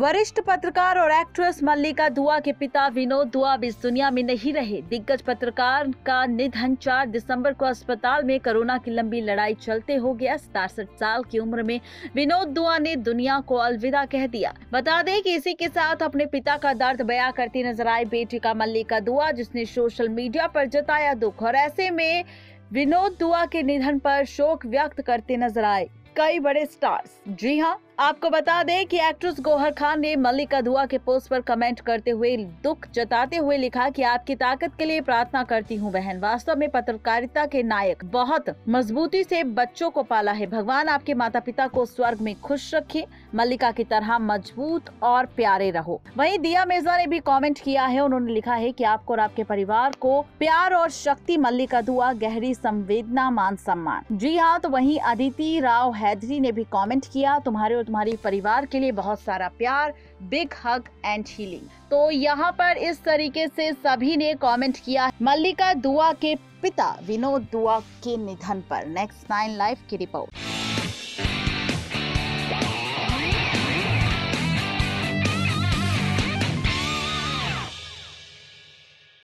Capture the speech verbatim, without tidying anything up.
वरिष्ठ पत्रकार और एक्ट्रेस मल्लिका दुआ के पिता विनोद दुआ अब इस दुनिया में नहीं रहे। दिग्गज पत्रकार का निधन चार दिसंबर को अस्पताल में कोरोना की लंबी लड़ाई चलते हो गया। सतासठ साल की उम्र में विनोद दुआ ने दुनिया को अलविदा कह दिया। बता दें कि इसी के साथ अपने पिता का दर्द बयां करती नजर आई बेटी का मल्लिका दुआ, जिसने सोशल मीडिया पर जताया दुख और ऐसे में विनोद दुआ के निधन पर शोक व्यक्त करते नजर आए कई बड़े स्टार्स। जी हाँ, आपको बता दें कि एक्ट्रेस गौहर खान ने मल्लिका दुआ के पोस्ट पर कमेंट करते हुए दुख जताते हुए लिखा कि आपकी ताकत के लिए प्रार्थना करती हूं बहन। वास्तव में पत्रकारिता के नायक बहुत मजबूती से बच्चों को पाला है। भगवान आपके माता पिता को स्वर्ग में खुश रखे। मल्लिका की तरह मजबूत और प्यारे रहो। वहीं दिया मिर्जा ने भी कॉमेंट किया है। उन्होंने लिखा है की आपको और आपके परिवार को प्यार और शक्ति। मल्लिका दुआ, गहरी संवेदना, मान सम्मान। जी हाँ, तो वही अदिति राव हैदरी ने भी कॉमेंट किया, तुम्हारे तुम्हारे परिवार के लिए बहुत सारा प्यार, बिग हग एंड हीलिंग। तो यहाँ पर इस तरीके से सभी ने कमेंट किया मल्लिका दुआ के पिता विनोद दुआ के निधन पर। नेक्स्ट नाइन लाइफ की रिपोर्ट।